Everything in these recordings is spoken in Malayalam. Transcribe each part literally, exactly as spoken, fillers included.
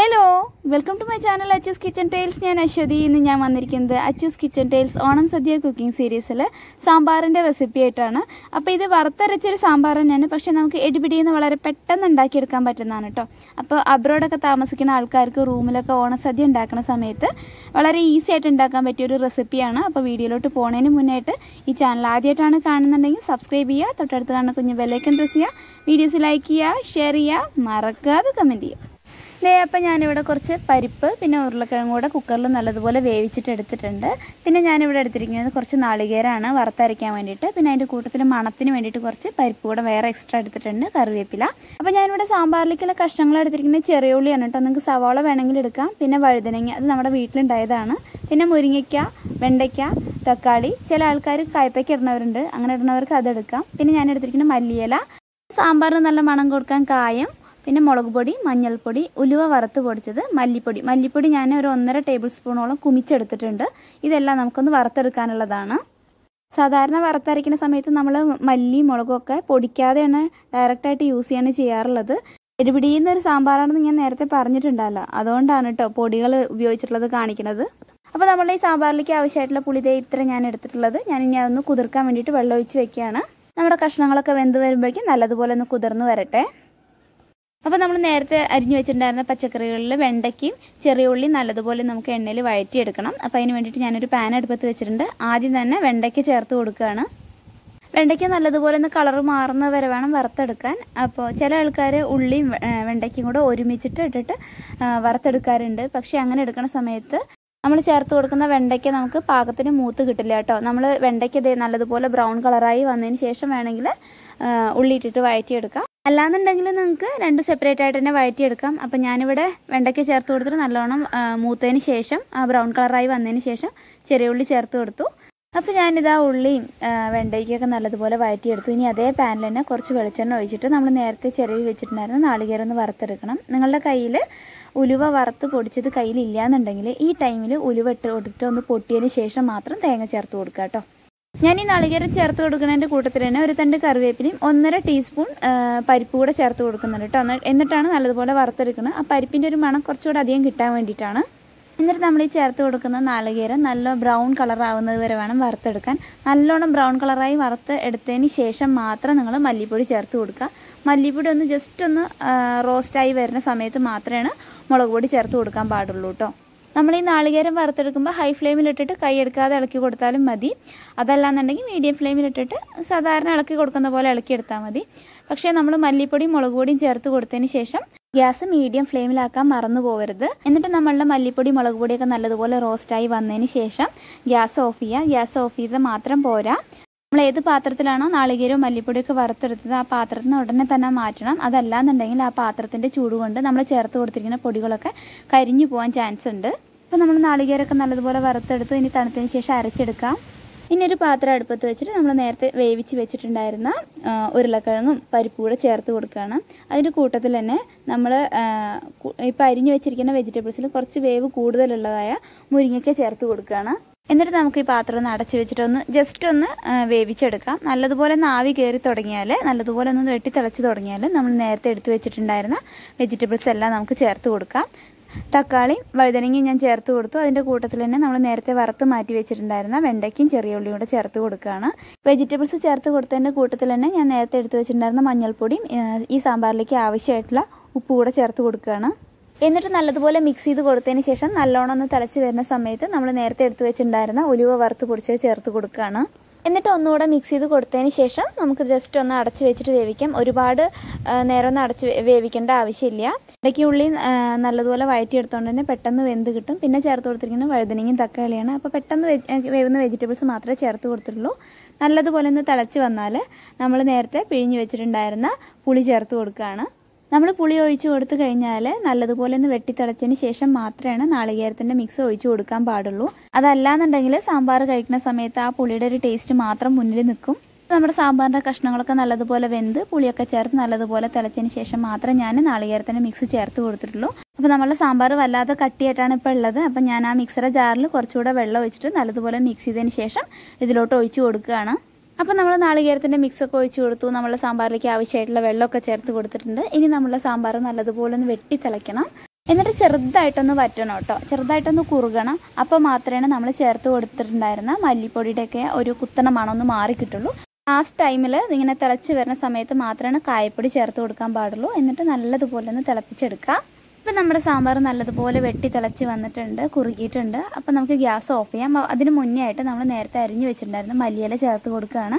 Hello! Welcome to my channel Achu's Kitchen Tales. I am Ashwadi. I am going to Achu's Kitchen Tales Onam Sadia cooking series. It is a sambar recipe. It is a sambar recipe. But we have a pet and a pet. So, abroad, we have a room and a recipe. So, video to this channel. Subscribe to like, share, and comment. I will cook the paripu, and I will cook the cooker. I will cook the cooker. I will cook the cooker. I will cook the cooker. I will cook the paripu. I will cook the paripu. I will cook the customer. I will cook the cherry. I will cook the savala. I will cook the wheatland. I will Molog body, manjal podi, Ulua Varatu Bodicada, Malipodi, Malipodi Yana on the tablespoon or Kumicha the tender, Idella Namkon Varthar Canaladana Sadarna Vartharikin Sametha Namala, Mali Mologoka, Podica, and director to use and a chair leather. It would be in the Sambaran and Ertha Parnit and Dalla, Adon Danata, Podigal, Viochla the Karnikinada. Upon the Sambarlika, Shatla Pulida, Itran at the leather, Yanina Kudurka, and it to Valoichana. Namaka Kashnalaka went the Verbekin, Aladabol and the Kudarno Verete. Now we will add the pachakari, vendaki, cherryoli, and the bowl in the can. We will add the pan at the vendaki, chertudkana. Vendaki and the bowl in the color marna, veravana, varthadukan, cheralkare, uli, vendaki, orimichit, varthadukarinde, pakshanganadkana sametha. നമ്മൾ ചേർത്ത് കൊടുക്കുന്ന വെണ്ടയ്ക്ക നമുക്ക് പാകത്തിന് മൂത്ത് കിട്ടില്ല ട്ടോ നമ്മൾ വെണ്ടയ്ക്ക ദേ നല്ലതുപോലെ ബ്രൗൺ കളറായി വന്നതിന് ശേഷം വേണെങ്കിൽ ഉള്ളി ഇട്ടിട്ട് വഴറ്റി എടുക്കാം അല്ലാന്നുണ്ടെങ്കിൽ നമുക്ക് രണ്ട് സെപ്പറേറ്റ് ആയിട്ട് തന്നെ വഴറ്റി എടുക്കാം അപ്പോൾ ഞാൻ ഇവിടെ വെണ്ടയ്ക്ക ചേർത്ത് കൊടുത്തിട്ട് നല്ലോണം മൂത്തതിന് ശേഷം ആ ബ്രൗൺ കളറായി വന്നതിന് ശേഷം ചെറിയ ഉള്ളി ചേർത്ത് കൊടുത്തു അപ്പോൾ ഞാൻ ഇതാ ഉള്ളി വെണ്ടയ്ക്കയൊക്കെ നല്ലതുപോലെ വഴറ്റി എടുത്തു ഇനി അതേ പാനിൽ തന്നെ കുറച്ച് വെളിച്ചെണ്ണ ഒഴിച്ചിട്ട് നമ്മൾ നേരത്തെ ചിരവി വെച്ചിട്ടുണ്ടായിരുന്ന നാളികേരം ഒന്ന് വറുത്തെടുക്കണം നിങ്ങളുടെ കയ്യിൽ Uluva Varthu Podichid Kail Ilian and Dangle, E. Time Uluva on the Potian Session Matran, Tanga Charturkato. Nani Nalagara Charturkan and Kotatrena, return to Carvapinim, on a teaspoon, Paripuda Charturkan, and the Tana Alabola Vartharikana, a Paripin Mana Korchoda the Gita and Ditana. In the Tamil Charturkan, Nalagara, Nala brown colour on the Veravana Vartharkan, Nalona brown colour I Vartha at the Session Matra, Nala Malipudi Charturka, Malipud on the just on the roast I Verna Sametha Matrana. Mologodi Charturkam Baduluto. Namely Nalagara Varthakumba, high flame related Kayaka, the Alkigotal Madi, Adalananagi, medium flame related Sadarna Alkigotan the Volakirta Madi, Pakshanamla Malipodi, Mologodi Charturtani Shesham, Gas a medium flame laka marano over the, and then Namala Malipodi, Mologodi, and Alla the Vola roast I one initiation, Gas Ophia, Gas Ophia, the Matram Bora. The Patratana, Nalagiro, Malipudica Vartha, Patratana, Odanatana Martinam, other land and Dangla Patrathan, the Chudu under Namla Chertho, Trina Podigolaka, Kairinu Puan Chance under. Panaman Nalagara Kanalabola Vartha in Tantanisha Sharichidka. In a Patra at Patrichid, Naman Way which Vechet and Diana, Urlakarnum, Paripura Chertho Urkana, I do Kota the Lene, Namala Pirinu Chicken vegetables, Korchive, Kuda the Lalaya, Murinka Chertho Urkana. In the Tamki Patron Adachon, just on the wavy chedaka, Aladabola Navi Gary Tordiale, Aladabola and the Titarachorniale, Naman Erte to Echetindarana, vegetable cella Namka chair to Urka, Takali, by the ringing and chair to Urto, and the Kotathlena, Naman Erte Vartha Mati Vechetindarana, Vendakin, Cherioluna chair to Urkana, vegetables chair to Urta and the Kotathlena, and Erte to Echendarana, Manjal Pudim, Isambarliki Avishetla, Upura chair to Urkana. In the Nalabola mixi the Gortani session, alone on the Talachiverna Sametha, Namaner to Echendarana, Uliva Vartha Purchase Chertha Gurkana. In the Tonoda mixi the Gortani session, Namka just on Archivich Vavicam, Uribada Neron Archivicanda Avicilia, the Kulin Naladola Vitiaton and a petan the Vendigitum, Pinacharthurina, Vardening in Takaliana, Petan the vegetables Matra Cherthurlo, Naladola in the Talachivanale, Namanerta, Pirin Vegetandarana, Puli Cherthurkana. നമ്മൾ പുളി ഒഴിച്ചു കൊടുത്തു കഴിഞ്ഞാൽ നല്ലതുപോലെ ഒന്ന് വെട്ടി തിളച്ചതിന് ശേഷം മാത്രമേ നാളികേരത്തിന്റെ മിക്സ് ഒഴിച്ചു കൊടുക്കാൻ പാടുള്ളൂ അതല്ല എന്നുണ്ടെങ്കിൽ സാമ്പാർ കഴിക്കുന്ന സമയത്ത് ആ പുളിയുടെ ഒരു ടേസ്റ്റ് മാത്രം മുന്നിൽ നിൽക്കും നമ്മുടെ സാമ്പാറിന്റെ കഷ്ണങ്ങളൊക്കെ നല്ലതുപോലെ വെന്ത് പുളിയൊക്കെ ചേർത്ത് നല്ലതുപോലെ തിളച്ചതിന് ശേഷം മാത്രമേ ഞാൻ നാളികേരത്തിന്റെ മിക്സ് ചേർത്ത് കൊടുത്തിട്ടുള്ളൂ അപ്പോൾ നമ്മുടെ സാമ്പാർ വല്ലാതെ കട്ടിയായിട്ടാണ് ഇപ്പോൾ ഉള്ളത് അപ്പോൾ ഞാൻ ആ മിക്സറെ ജാറിൽ കുറച്ചുകൂടി വെള്ളം ഒഴിച്ചിട്ട് നല്ലതുപോലെ മിക്സ് ചെയ്തതിന് ശേഷം ഇതിലോട്ട് ഒഴിച്ചു കൊടുക്കുകയാണ് അപ്പോൾ നമ്മൾ നാളികേരത്തിന്റെ മിക്സ് ഒക്കെ ഒഴിച്ചു കൊടുത്തു നമ്മൾ സാമ്പാറിലേക്ക് ആവശ്യമായിട്ടുള്ള വെള്ളം ഒക്കെ ചേർത്ത് കൊടുത്തിട്ടുണ്ട് ഇനി നമ്മൾ സാമ്പാർ നല്ലതുപോലെ ഒന്ന് വെട്ടി തിളക്കണം എന്നിട്ട് ചെറുതായിട്ടൊന്ന് വറ്റണം ട്ടോ ചെറുതായിട്ടൊന്ന് കുറുകണം അപ്പോൾ മാത്രമേ നമ്മൾ ചേർത്ത് കൊടുത്തിട്ടുണ്ടായിരുന്ന മല്ലിപ്പൊടിയുടെയൊക്കെ ഒരു കുത്തണ മണമൊന്ന് മാറി കിട്ടുള്ളൂ ലാസ്റ്റ് ടൈമിൽ ഇങ്ങനെ തിളച്ച് വരുന്ന സമയത്ത് മാത്രമേ കായപ്പൊടി ചേർത്ത് കൊടുക്കാൻ പാടുള്ളൂ എന്നിട്ട് നല്ലതുപോലെ ഒന്ന് തിളപ്പിച്ചെടുക്കുക അപ്പോൾ നമ്മുടെ സാമ്പാർ നല്ലതുപോലെ വെട്ടി തിളച്ച് വന്നിട്ടുണ്ട് കുറുകിയിട്ടുണ്ട് അപ്പോൾ നമുക്ക് ഗ്യാസ് ഓഫ് ചെയ്യാം അതിനു മുന്നേ ആയിട്ട് നമ്മൾ നേരത്തെ അരിഞ്ഞു വെച്ചിട്ടുണ്ടായിരുന്ന മല്ലിയില ചേർത്ത് കൊടുക്കുകയാണ്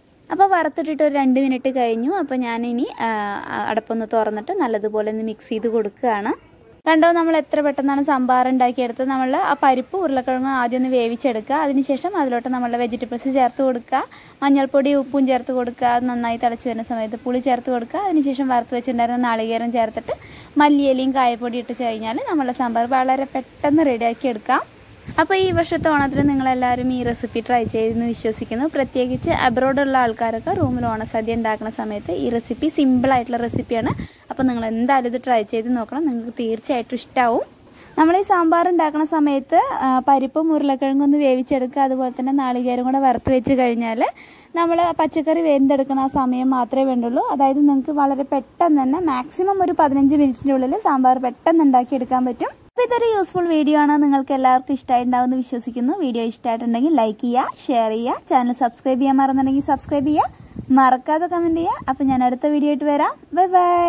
അപ്പോൾ വറുത്തിട്ടിട്ട് ഒരു രണ്ട് മിനിറ്റ് കഴിഞ്ഞു അപ്പോൾ ഞാനിനി അടപ്പൊന്ന് തുറന്നിട്ട് നല്ലതുപോലെ ഒന്ന് മിക്സ് ചെയ്ത് കൊടുക്കുകയാണ് കണ്ടോ നമ്മൾ എത്ര പെട്ടെന്നാണ് സാമ്പാർ ഉണ്ടാക്കിയെടുത്തത് നമ്മൾ ആ പരിപ്പ് ഉരുളക്കിഴങ്ങ് ആദ്യം ഒന്ന് വേവിച്ചെടുക്കുക അതിനുശേഷം അതിലോട്ട് നമ്മളുടെ വെജിറ്റബിൾസ് ചേർത്ത് കൊടുക്കുക മഞ്ഞൾപ്പൊടി ഉപ്പും ചേർത്ത് കൊടുക്കുക അത് നന്നായി തിളച്ച് വരുന്ന സമയത്ത് പുളി ചേർത്ത് കൊടുക്കുക അതിനുശേഷം വറുത്ത് വെച്ചിട്ടുണ്ടായിരുന്ന നാളികേരം ചേർത്തിട്ട് മല്ലിയിലയും കായപ്പൊടി ഇട്ട് കഴിഞ്ഞാൽ നമ്മളുടെ സാമ്പാർ വളരെ പെട്ടെന്ന് റെഡിയാക്കിയെടുക്കാം അപ്പോൾ ഈ വർഷത്തെ ഓണത്തിന് നിങ്ങളെല്ലാവരും ഈ റെസിപ്പി ട്രൈ ചെയ്തെന്ന് വിശ്വസിക്കുന്നു പ്രത്യേകിച്ച് അബ്രോഡുള്ള ആൾക്കാരൊക്കെ റൂമിൽ ഓണസദ്യ ഉണ്ടാക്കുന്ന സമയത്ത് ഈ റെസിപ്പി സിമ്പിളായിട്ടുള്ള റെസിപ്പിയാണ് അപ്പോൾ നിങ്ങൾ എന്തായാലും ഇത് ട്രൈ ചെയ്ത് നോക്കണം നിങ്ങൾക്ക് തീർച്ചയായിട്ടും ഇഷ്ടമാവും നമ്മൾ ഈ സാമ്പാർ ഉണ്ടാക്കുന്ന സമയത്ത് പരിപ്പും ഉരുളക്കിഴങ്ങും ഒന്ന് വേവിച്ചെടുക്കുക അതുപോലെ തന്നെ നാളികേരം കൂടെ വറുത്ത് വെച്ച് കഴിഞ്ഞാൽ നമ്മൾ പച്ചക്കറി വെന്തെടുക്കുന്ന ആ സമയം മാത്രമേ വേണ്ടുള്ളൂ അതായത് നിങ്ങൾക്ക് വളരെ പെട്ടെന്ന് തന്നെ മാക്സിമം ഒരു പതിനഞ്ച് മിനിറ്റിൻ്റെ ഉള്ളിൽ സാമ്പാർ പെട്ടെന്ന് ഉണ്ടാക്കിയെടുക്കാൻ പറ്റും അപ്പോൾ ഇതൊരു യൂസ്ഫുൾ വീഡിയോ ആണ് നിങ്ങൾക്ക് എല്ലാവർക്കും ഇഷ്ടമായിട്ടുണ്ടാവുമെന്ന് വിശ്വസിക്കുന്നു വീഡിയോ ഇഷ്ടമായിട്ടുണ്ടെങ്കിൽ ലൈക്ക് ചെയ്യുക ഷെയർ ചെയ്യുക ചാനൽ സബ്സ്ക്രൈബ് ചെയ്യാൻ മറന്നുണ്ടെങ്കിൽ സബ്സ്ക്രൈബ് ചെയ്യുക മറക്കാതെ കമൻറ്റ് ചെയ്യുക അപ്പോൾ ഞാൻ അടുത്ത വീഡിയോ ആയിട്ട് വരാം ബൈ ബൈ